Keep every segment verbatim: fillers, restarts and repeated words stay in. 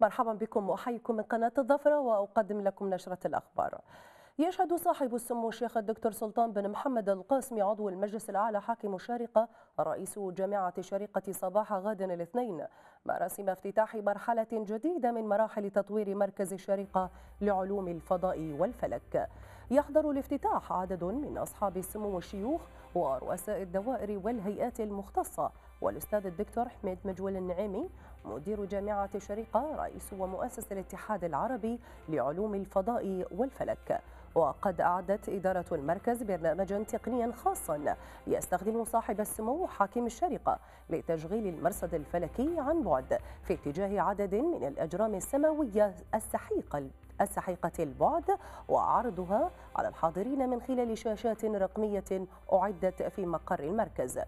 مرحبا بكم وأحييكم من قناة الظفرة وأقدم لكم نشرة الأخبار. يشهد صاحب السمو الشيخ الدكتور سلطان بن محمد القاسمي عضو المجلس الأعلى حاكم الشارقة رئيس جامعة الشارقة صباح غد الاثنين مراسم افتتاح مرحلة جديدة من مراحل تطوير مركز الشارقة لعلوم الفضاء والفلك. يحضر الافتتاح عدد من أصحاب السمو والشيوخ ورؤساء الدوائر والهيئات المختصة والأستاذ الدكتور حمد مجول النعيمي مدير جامعة الشارقة رئيس ومؤسس الاتحاد العربي لعلوم الفضاء والفلك. وقد أعدت إدارة المركز برنامجا تقنيا خاصا يستخدم صاحب السمو حاكم الشارقة لتشغيل المرصد الفلكي عن بعد في اتجاه عدد من الأجرام السماوية السحيقة السحيقة البعد وعرضها على الحاضرين من خلال شاشات رقمية أعدت في مقر المركز.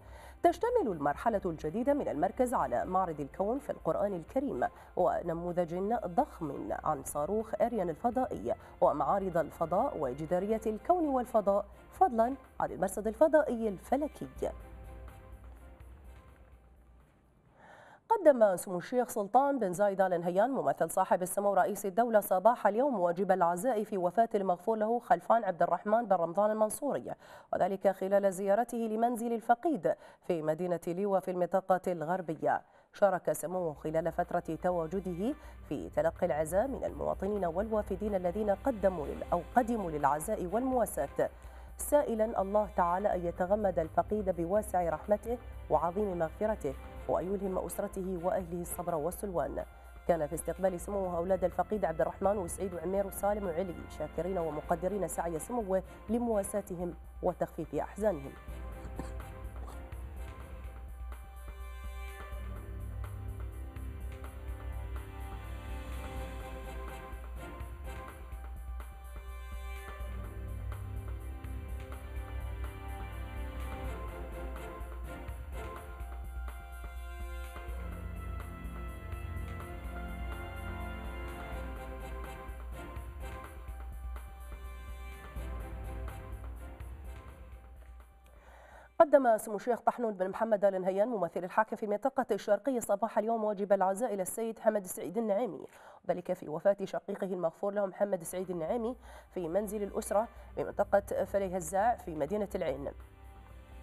تشتمل المرحلة الجديدة من المركز على معرض الكون في القرآن الكريم ونموذج ضخم عن صاروخ أريان الفضائي ومعارض الفضاء وجدارية الكون والفضاء فضلا عن المرصد الفضائي الفلكي. قدم سمو الشيخ سلطان بن زايد آل نهيان ممثل صاحب السمو رئيس الدولة صباح اليوم واجب العزاء في وفاة المغفور له خلفان عبد الرحمن بن رمضان المنصوري وذلك خلال زيارته لمنزل الفقيد في مدينة ليوى في المنطقة الغربية. شارك سموه خلال فترة تواجده في تلقي العزاء من المواطنين والوافدين الذين قدموا أو قدموا للعزاء والمواساة سائلا الله تعالى أن يتغمد الفقيد بواسع رحمته وعظيم مغفرته وأن يلهم أسرته وأهله الصبر والسلوان. كان في استقبال سموه أولاد الفقيد عبد الرحمن وسعيد وعمير وسالم وعلي شاكرين ومقدرين سعي سموه لمواساتهم وتخفيف أحزانهم. قدم سمو الشيخ طحنون بن محمد آل نهيان ممثل الحاكم في المنطقة الشرقية صباح اليوم واجب العزاء إلى السيد حمد سعيد النعيمي ذلك في وفاة شقيقه المغفور له محمد سعيد النعيمي في منزل الأسرة بمنطقة فلي هزاع في مدينة العين.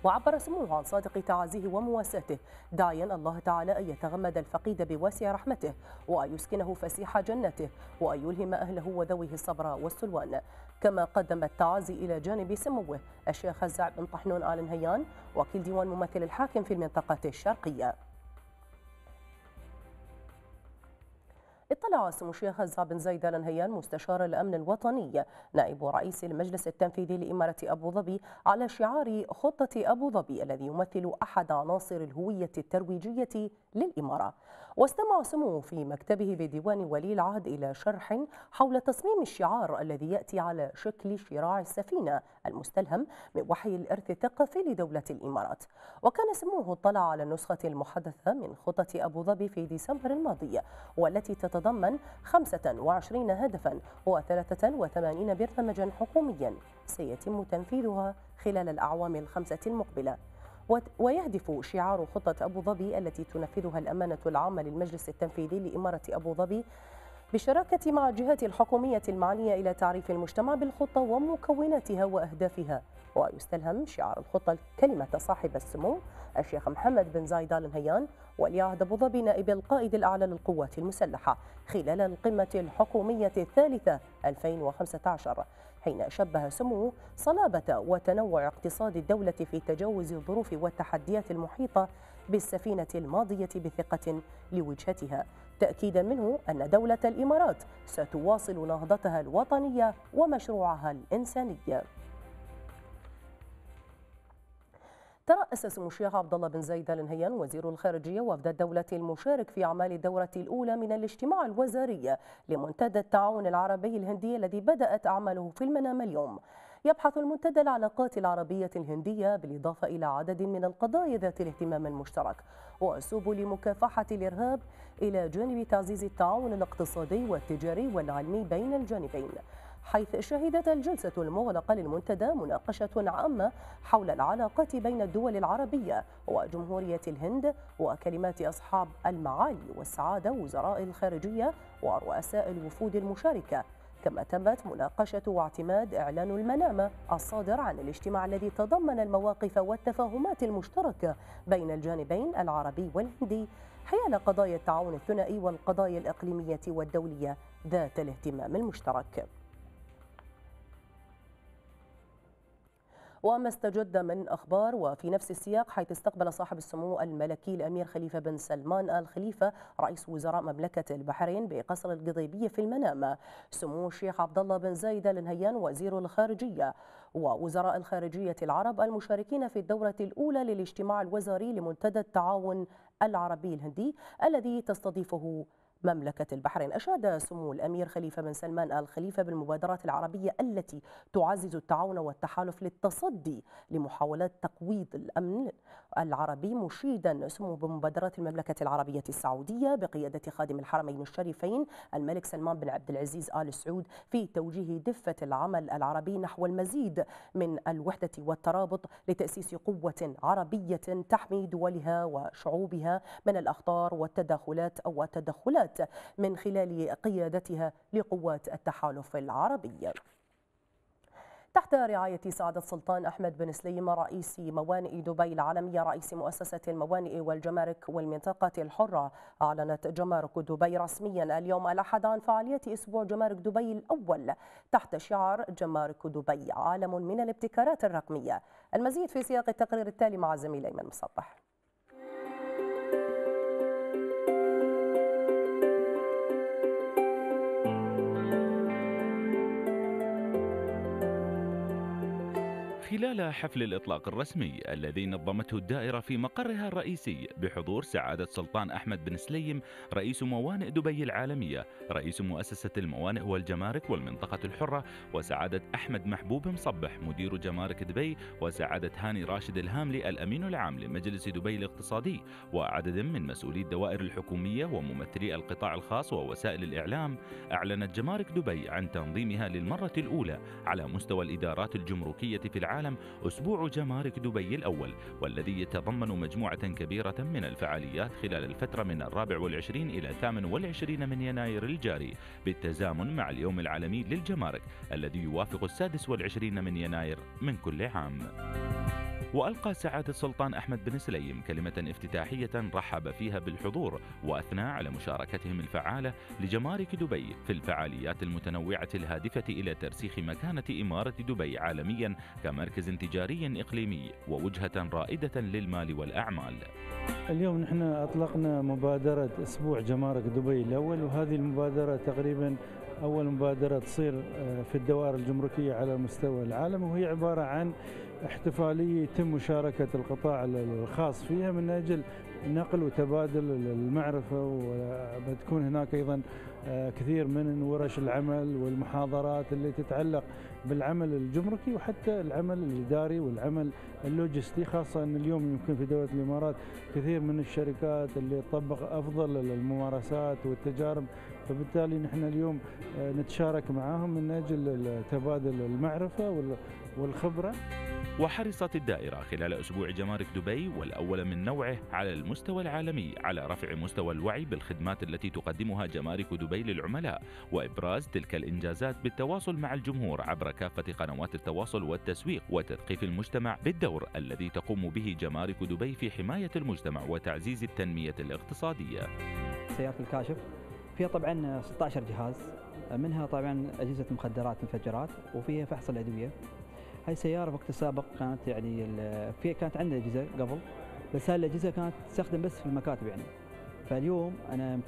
وعبر سموه عن صادق تعازيه ومواساته داعيا الله تعالى أن يتغمد الفقيد بواسع رحمته ويسكنه فسيح جنته وأن يلهم أهله وذويه الصبر والسلوان. كما قدم التعازي إلى جانب سموه الشيخ هزاع بن طحنون آل نهيان وكيل ديوان ممثل الحاكم في المنطقة الشرقية. اطلع سمو الشيخ هزاع بن زايد آل نهيان مستشار الأمن الوطني نائب رئيس المجلس التنفيذي لإمارة أبو ظبي على شعار خطة أبو ظبي الذي يمثل أحد عناصر الهوية الترويجية للإمارة. واستمع سموه في مكتبه بديوان ولي العهد إلى شرح حول تصميم الشعار الذي يأتي على شكل شراع السفينة المستلهم من وحي الإرث الثقافي لدولة الإمارات. وكان سموه اطلع على النسخة المحدثة من خطة أبو ظبي في ديسمبر الماضي والتي تتضمن خمسة وعشرين هدفا وثلاثة وثمانين برنامجا حكوميا سيتم تنفيذها خلال الأعوام الخمسة المقبلة. ويهدف شعار خطة أبو ظبي التي تنفذها الأمانة العامة للمجلس التنفيذي لإمارة أبو ظبي بالشراكة مع الجهات الحكومية المعنية إلى تعريف المجتمع بالخطة ومكوناتها وأهدافها. ويستلهم شعار الخطة كلمة صاحب السمو الشيخ محمد بن زايد آل نهيان ولي عهد أبو ظبي نائب القائد الأعلى للقوات المسلحة خلال القمة الحكومية الثالثة ألفين وخمسة عشر حين شبه سموه صلابة وتنوع اقتصاد الدولة في تجاوز الظروف والتحديات المحيطة بالسفينة الماضية بثقة لوجهتها تأكيدا منه أن دولة الإمارات ستواصل نهضتها الوطنية ومشروعها الإنساني. ترأس سمو الشيخ عبد الله بن زايد آل نهيان وزير الخارجية وفد الدولة المشارك في أعمال الدورة الأولى من الاجتماع الوزاري لمنتدى التعاون العربي الهندي الذي بدأت أعماله في المنام اليوم. يبحث المنتدى العلاقات العربية الهندية بالإضافة إلى عدد من القضايا ذات الاهتمام المشترك وسبل مكافحة الإرهاب إلى جانب تعزيز التعاون الاقتصادي والتجاري والعلمي بين الجانبين. حيث شهدت الجلسة المغلقة للمنتدى مناقشة عامة حول العلاقات بين الدول العربية وجمهورية الهند وكلمات أصحاب المعالي والسعادة وزراء الخارجية ورؤساء الوفود المشاركة، كما تمت مناقشة واعتماد إعلان المنامة الصادر عن الاجتماع الذي تضمن المواقف والتفاهمات المشتركة بين الجانبين العربي والهندي حيال قضايا التعاون الثنائي والقضايا الإقليمية والدولية ذات الاهتمام المشترك. وما استجد من أخبار. وفي نفس السياق، حيث استقبل صاحب السمو الملكي الأمير خليفة بن سلمان آل خليفة رئيس وزراء مملكة البحرين بقصر القضيبية في المنامة سمو الشيخ عبد الله بن زايد آل نهيان وزير الخارجية ووزراء الخارجية العرب المشاركين في الدورة الأولى للاجتماع الوزاري لمنتدى التعاون العربي الهندي الذي تستضيفه مملكة البحرين. أشاد سمو الأمير خليفة بن سلمان آل خليفة بالمبادرات العربية التي تعزز التعاون والتحالف للتصدي لمحاولات تقويض الأمن العربي، مشيدا سمو بمبادرات المملكة العربية السعودية بقيادة خادم الحرمين الشريفين الملك سلمان بن عبد العزيز آل سعود في توجيه دفة العمل العربي نحو المزيد من الوحدة والترابط لتأسيس قوة عربية تحمي دولها وشعوبها من الأخطار والتداخلات أو التدخلات من خلال قيادتها لقوات التحالف العربي. تحت رعاية سعادة سلطان أحمد بن سليم رئيس موانئ دبي العالمية رئيس مؤسسة الموانئ والجمارك والمنطقة الحرة، أعلنت جمارك دبي رسميا اليوم الأحد عن فعالية أسبوع جمارك دبي الأول تحت شعار جمارك دبي عالم من الابتكارات الرقمية. المزيد في سياق التقرير التالي مع زميل أيمن مصطفى. خلال حفل الإطلاق الرسمي الذي نظمته الدائرة في مقرها الرئيسي بحضور سعادة سلطان أحمد بن سليم رئيس موانئ دبي العالمية رئيس مؤسسة الموانئ والجمارك والمنطقة الحرة، وسعادة أحمد محبوب مصبح مدير جمارك دبي، وسعادة هاني راشد الهاملي الأمين العام لمجلس دبي الاقتصادي، وعدد من مسؤولي الدوائر الحكومية وممثلي القطاع الخاص ووسائل الإعلام، أعلنت جمارك دبي عن تنظيمها للمرة الأولى على مستوى الإدارات الجمركية في العالم أسبوع جمارك دبي الأول، والذي يتضمن مجموعة كبيرة من الفعاليات خلال الفترة من الرابع والعشرين إلى الثامن والعشرين من يناير الجاري، بالتزامن مع اليوم العالمي للجمارك الذي يوافق السادس والعشرين من يناير من كل عام. وألقى سعادة سلطان أحمد بن سليم كلمة افتتاحية رحب فيها بالحضور وأثنى على مشاركتهم الفعالة لجمارك دبي في الفعاليات المتنوعة الهادفة إلى ترسيخ مكانة إمارة دبي عالميا كمركز تجاري إقليمي ووجهة رائدة للمال والأعمال. اليوم نحن أطلقنا مبادرة أسبوع جمارك دبي الأول، وهذه المبادرة تقريبا أول مبادرة تصير في الدوائر الجمركية على مستوى العالم، وهي عبارة عن احتفالية يتم مشاركة القطاع الخاص فيها من أجل نقل وتبادل المعرفة، وبتكون هناك أيضا كثير من ورش العمل والمحاضرات اللي تتعلق بالعمل الجمركي وحتى العمل الإداري والعمل اللوجستي، خاصة أن اليوم يمكن في دولة الإمارات كثير من الشركات اللي تطبق أفضل الممارسات والتجارب، فبالتالي نحن اليوم نتشارك معهم من أجل تبادل المعرفة والخبرة. وحرصت الدائرة خلال أسبوع جمارك دبي والأول من نوعه على المستوى العالمي على رفع مستوى الوعي بالخدمات التي تقدمها جمارك دبي للعملاء وإبراز تلك الإنجازات بالتواصل مع الجمهور عبر كافة قنوات التواصل والتسويق وتثقيف المجتمع بالدور الذي تقوم به جمارك دبي في حماية المجتمع وتعزيز التنمية الاقتصادية. سيارة الكاشف فيها طبعا ستة عشر جهاز، منها طبعا أجهزة مخدرات مفجرات وفيها فحص الأدوية. هاي سيارة وقت السابق كانت يعني في كانت عندنا أجهزة قبل، بس هاي الأجهزة كانت تستخدم بس في المكاتب يعني. فاليوم أنا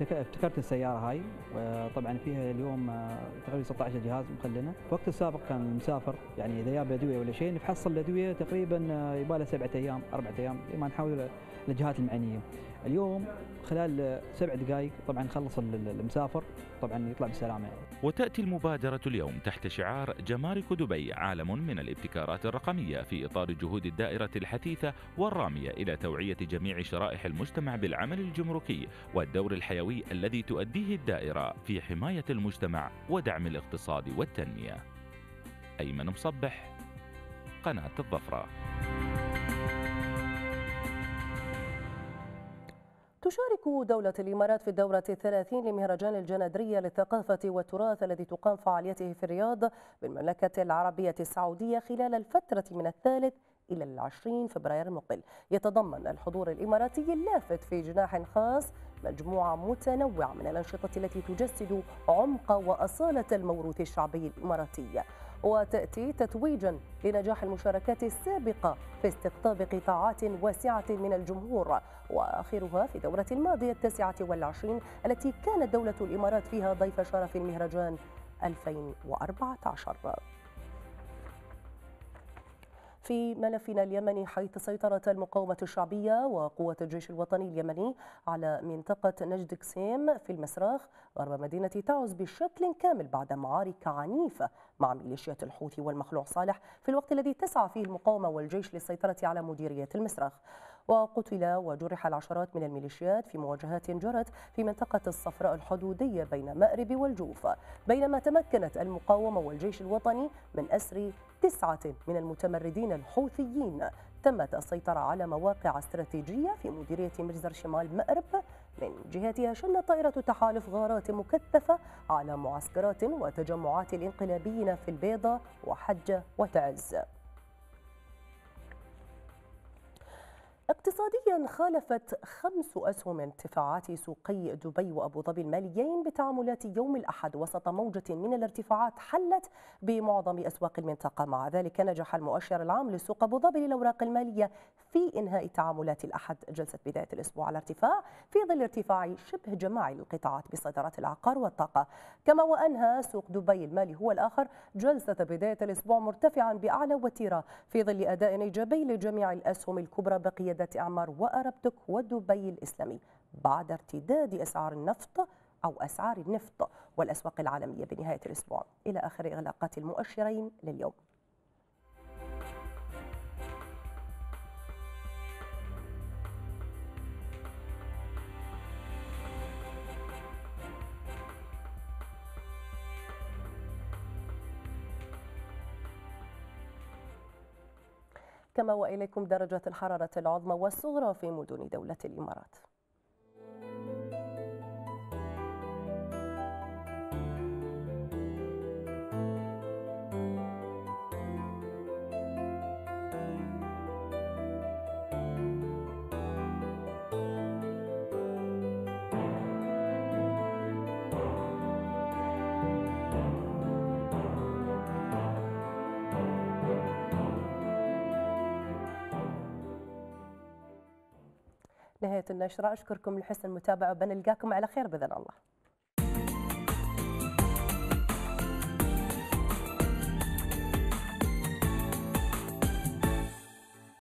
ابتكرت السيارة هاي، وطبعا فيها اليوم تقريبا ستة عشر جهاز مخلنا. وقت السابق كان المسافر يعني إذا جاب أدوية ولا شيء نفحصل الأدوية تقريبا يبالها سبعة أيام أربعة أيام، ما نحاول الجهات المعنية. اليوم خلال سبع دقائق طبعا نخلص المسافر طبعا يطلع بالسلامه يعني. وتاتي المبادره اليوم تحت شعار جمارك دبي، عالم من الابتكارات الرقميه في اطار جهود الدائره الحثيثه والراميه الى توعيه جميع شرائح المجتمع بالعمل الجمركي والدور الحيوي الذي تؤديه الدائره في حمايه المجتمع ودعم الاقتصاد والتنميه. أيمن مصبح، قناة الظفرة. تشارك دولة الإمارات في الدورة الثلاثين لمهرجان الجندرية للثقافة والتراث الذي تقام فعاليته في الرياض بالمملكة العربية السعودية خلال الفترة من الثالث إلى العشرين فبراير المقبل. يتضمن الحضور الإماراتي اللافت في جناح خاص مجموعة متنوعة من الأنشطة التي تجسد عمق وأصالة الموروث الشعبي الإماراتي، وتأتي تتويجا لنجاح المشاركات السابقة في استقطاب قطاعات واسعة من الجمهور، وآخرها في دورة الماضية التاسعة والعشرين التي كانت دولة الإمارات فيها ضيف شرف المهرجان ألفين وأربعة عشر. في ملفنا اليمني، حيث سيطرت المقاومة الشعبية وقوات الجيش الوطني اليمني على منطقة نجد كسيم في المسراخ غرب مدينة تعز بشكل كامل بعد معارك عنيفة مع ميليشيات الحوثي والمخلوع صالح، في الوقت الذي تسعى فيه المقاومة والجيش للسيطرة على مديرية المسراخ. وقتل وجرح العشرات من الميليشيات في مواجهات جرت في منطقة الصفراء الحدودية بين مأرب والجوف، بينما تمكنت المقاومة والجيش الوطني من أسر تسعة من المتمردين الحوثيين. تمت السيطرة على مواقع استراتيجية في مديرية مرزر شمال مأرب. من جهتها شنت طائرة التحالف غارات مكثفة على معسكرات وتجمعات الانقلابيين في البيضة وحجة وتعز. اقتصاديا، خالفت خمس أسهم ارتفاعات سوقي دبي وأبو ظبي الماليين بتعاملات يوم الأحد وسط موجة من الارتفاعات حلت بمعظم أسواق المنطقة. مع ذلك نجح المؤشر العام لسوق أبو ظبي للأوراق المالية في إنهاء تعاملات الأحد جلسة بداية الأسبوع على ارتفاع في ظل ارتفاع شبه جماعي للقطاعات بصدارة العقار والطاقة، كما وأنهى سوق دبي المالي هو الآخر جلسة بداية الأسبوع مرتفعا بأعلى وتيرة في ظل أداء إيجابي لجميع الأسهم الكبرى بقية أعمار وأربتك ودبي الإسلامي بعد ارتداد أسعار النفط أو أسعار النفط والأسواق العالمية بنهاية الأسبوع. إلى آخر إغلاقات المؤشرين لليوم. كما وإليكم درجة الحرارة العظمى والصغرى في مدن دولة الإمارات. نهاية النشرة، أشكركم لحسن المتابعة وبنلقاكم على خير بإذن الله.